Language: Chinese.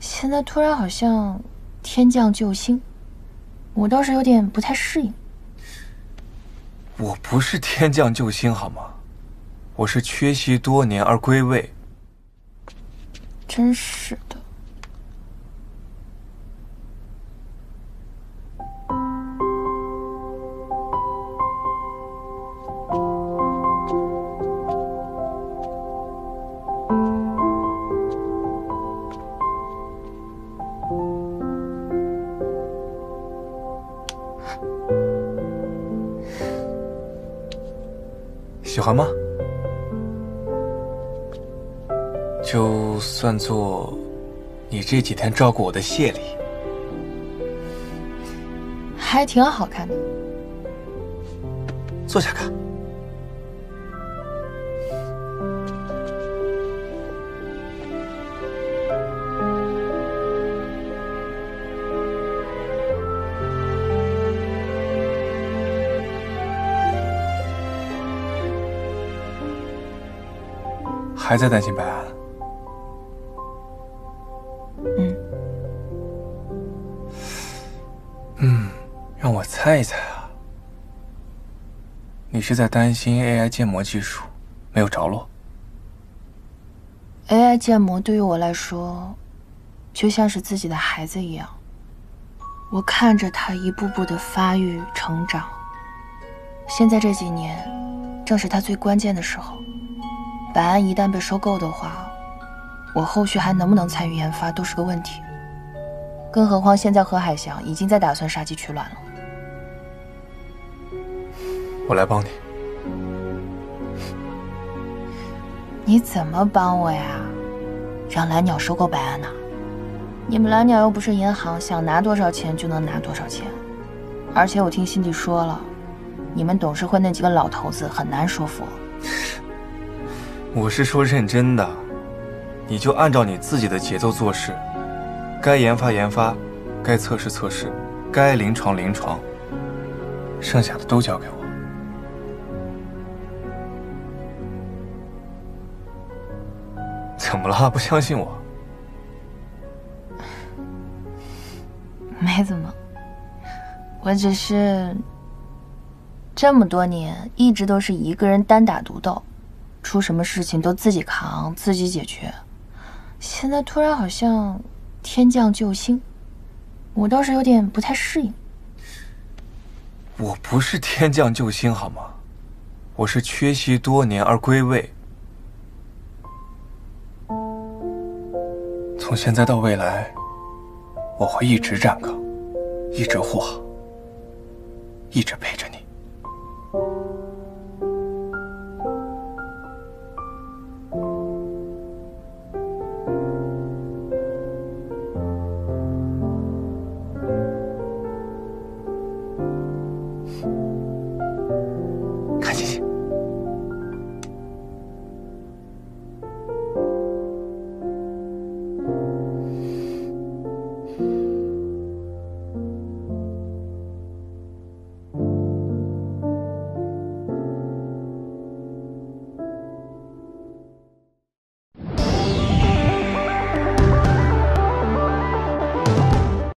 现在突然好像天降救星，我倒是有点不太适应。我不是天降救星好吗？我是缺席多年而归位。真是的。 喜欢吗？就算做你这几天照顾我的谢礼，还挺好看的。坐下看。还在担心白安？让我猜一猜啊，你是在担心 AI 建模技术没有着落 ？AI 建模对于我来说，就像是自己的孩子一样，我看着他一步步的发育成长，现在这几年正是他最关键的时候。 白安一旦被收购的话，我后续还能不能参与研发都是个问题。更何况现在何海翔已经在打算杀鸡取卵了。我来帮你。你怎么帮我呀？让蓝鸟收购白安呢？你们蓝鸟又不是银行，想拿多少钱就能拿多少钱。而且我听辛迪说了，你们董事会那几个老头子很难说服。 我是说认真的，你就按照你自己的节奏做事，该研发研发，该测试测试，该临床临床，剩下的都交给我。怎么了？不相信我？没怎么，我只是这么多年一直都是一个人单打独斗。 出什么事情都自己扛，自己解决。现在突然好像天降救星，我倒是有点不太适应。我不是天降救星好吗？我是缺席多年而归位。从现在到未来，我会一直站岗，一直护航，一直陪着。